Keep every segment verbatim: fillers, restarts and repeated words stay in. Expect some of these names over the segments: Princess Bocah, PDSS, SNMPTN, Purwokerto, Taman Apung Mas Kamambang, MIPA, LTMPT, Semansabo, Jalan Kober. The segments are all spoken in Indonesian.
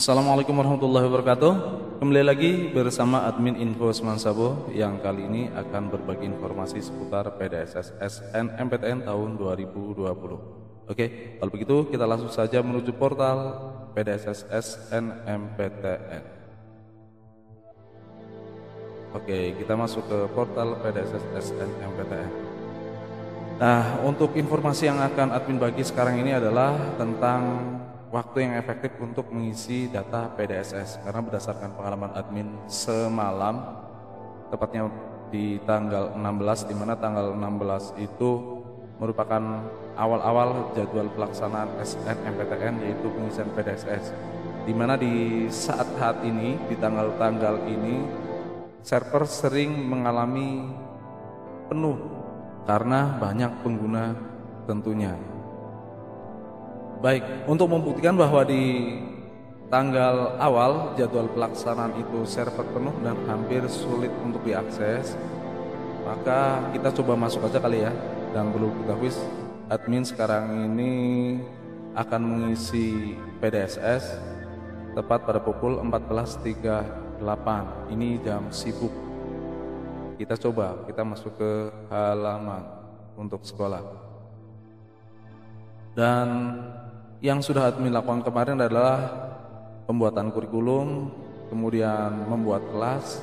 Assalamualaikum warahmatullahi wabarakatuh. Kembali lagi bersama admin Info Semansabo yang kali ini akan berbagi informasi seputar P D S S S N M P T N tahun dua ribu dua puluh. Oke, kalau begitu kita langsung saja menuju portal P D S S S N M P T N. Oke, kita masuk ke portal P D S S S N M P T N. Nah, untuk informasi yang akan admin bagi sekarang ini adalah tentang waktu yang efektif untuk mengisi data P D S S, karena berdasarkan pengalaman admin semalam, tepatnya di tanggal enam belas, di mana tanggal enam belas itu merupakan awal-awal jadwal pelaksanaan S N M P T N, yaitu pengisian P D S S, di mana di saat-saat ini, di tanggal-tanggal ini, server sering mengalami penuh karena banyak pengguna tentunya. Baik, untuk membuktikan bahwa di tanggal awal jadwal pelaksanaan itu server penuh dan hampir sulit untuk diakses, maka kita coba masuk aja kali ya. Dan perlu ketahui admin sekarang ini akan mengisi P D S S tepat pada pukul empat belas tiga puluh delapan, ini jam sibuk. Kita coba, kita masuk ke halaman untuk sekolah. Dan yang sudah admin lakukan kemarin adalah pembuatan kurikulum, kemudian membuat kelas,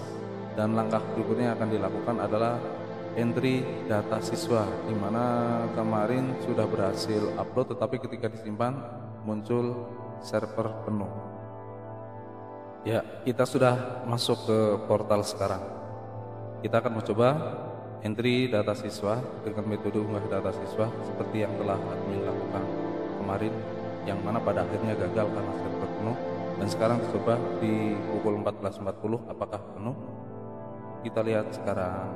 dan langkah berikutnya akan dilakukan adalah entry data siswa, di mana kemarin sudah berhasil upload, tetapi ketika disimpan muncul server penuh. Ya, kita sudah masuk ke portal sekarang. Kita akan mencoba entry data siswa dengan metode unggah data siswa seperti yang telah admin lakukan kemarin, yang mana pada akhirnya gagal karena server penuh. Dan sekarang coba di pukul empat belas empat puluh apakah penuh. Kita lihat sekarang.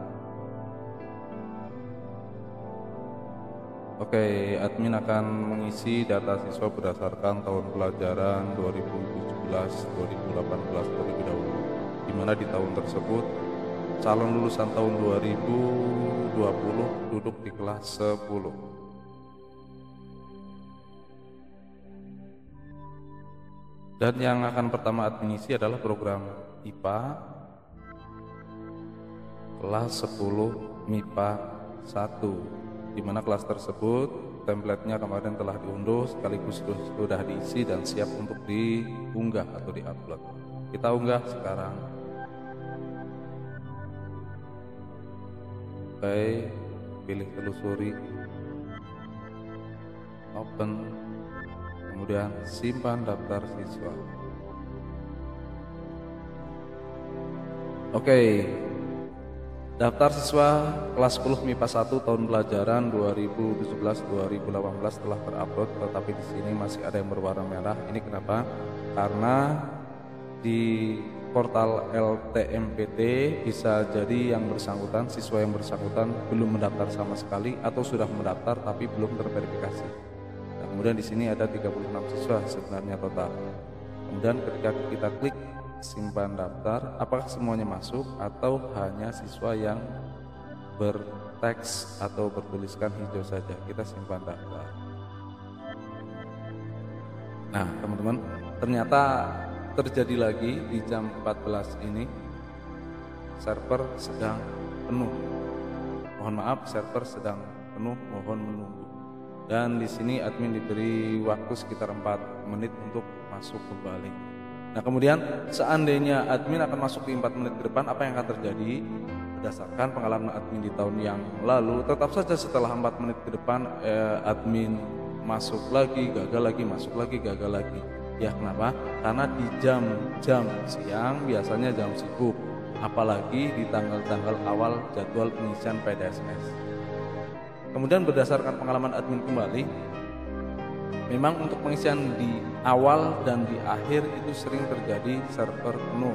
Oke, admin akan mengisi data siswa berdasarkan tahun pelajaran dua ribu tujuh belas dua ribu delapan belas terlebih dahulu, di mana di tahun tersebut calon lulusan tahun dua ribu dua puluh duduk di kelas sepuluh. Dan yang akan pertama admin isi adalah program I P A kelas sepuluh M I P A satu, di mana kelas tersebut templatenya kemarin telah diunduh sekaligus sudah diisi dan siap untuk diunggah atau diupload. Kita unggah sekarang. Oke, pilih telusuri, open, kemudian simpan daftar siswa. Oke, daftar siswa kelas sepuluh M I P A satu tahun pelajaran dua ribu tujuh belas dua ribu delapan belas telah terupload, tetapi di sini masih ada yang berwarna merah. Ini kenapa? Karena di portal L T M P T bisa jadi yang bersangkutan, siswa yang bersangkutan belum mendaftar sama sekali atau sudah mendaftar tapi belum terverifikasi. Nah, kemudian di sini ada tiga puluh enam siswa sebenarnya total. Kemudian ketika kita klik simpan daftar, apakah semuanya masuk atau hanya siswa yang berteks atau bertuliskan hijau saja. Kita simpan daftar. Nah, teman-teman, ternyata terjadi lagi di jam empat belas ini, server sedang penuh. Mohon maaf, server sedang penuh, mohon menunggu. Dan di sini admin diberi waktu sekitar empat menit untuk masuk kembali. Nah, kemudian seandainya admin akan masuk di empat menit ke depan, apa yang akan terjadi? Berdasarkan pengalaman admin di tahun yang lalu, tetap saja setelah empat menit ke depan eh, admin masuk lagi, gagal lagi, masuk lagi, gagal lagi. Ya, kenapa? Karena di jam-jam siang biasanya jam sibuk, apalagi di tanggal-tanggal awal jadwal pengisian P D S S. Kemudian berdasarkan pengalaman admin kembali, memang untuk pengisian di awal dan di akhir itu sering terjadi server penuh.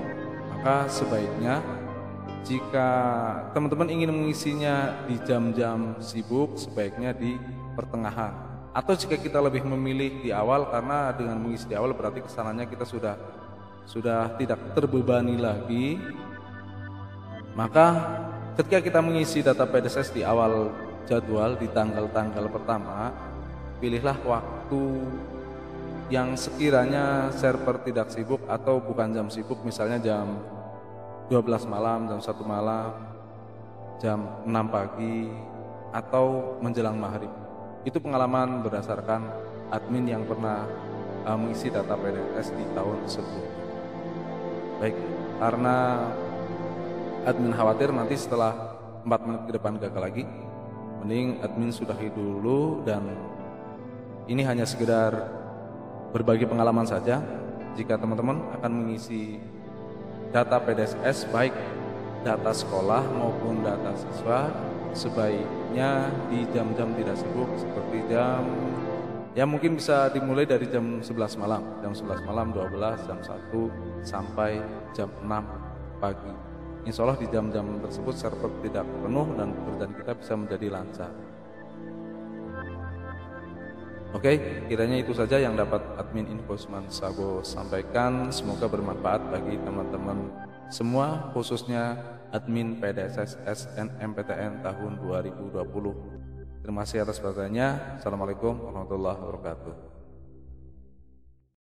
Maka sebaiknya jika teman-teman ingin mengisinya di jam-jam sibuk, sebaiknya di pertengahan. Atau jika kita lebih memilih di awal, karena dengan mengisi di awal berarti kesananya kita sudah sudah tidak terbebani lagi. Maka ketika kita mengisi data P D S S di awal jadwal di tanggal-tanggal pertama, pilihlah waktu yang sekiranya server tidak sibuk atau bukan jam sibuk, misalnya jam dua belas malam, jam satu malam, jam enam pagi, atau menjelang maghrib. Itu pengalaman berdasarkan admin yang pernah uh, mengisi data P D S S di tahun tersebut. Baik, karena admin khawatir nanti setelah empat menit ke depan gagal lagi, mending admin sudahi dulu, dan ini hanya sekedar berbagi pengalaman saja. Jika teman-teman akan mengisi data P D S S baik data sekolah maupun data siswa, sebaiknya di jam-jam tidak sibuk, seperti jam ya mungkin bisa dimulai dari jam sebelas malam, jam sebelas malam, dua belas, jam satu sampai jam enam pagi. Insya Allah di jam-jam tersebut server tidak penuh dan pekerjaan kita bisa menjadi lancar. Oke, kiranya itu saja yang dapat admin info Suman Sago sampaikan. Semoga bermanfaat bagi teman-teman semua, khususnya admin P D S S S N M P T N tahun dua ribu dua puluh. Terima kasih atas perhatiannya. Assalamualaikum warahmatullahi wabarakatuh.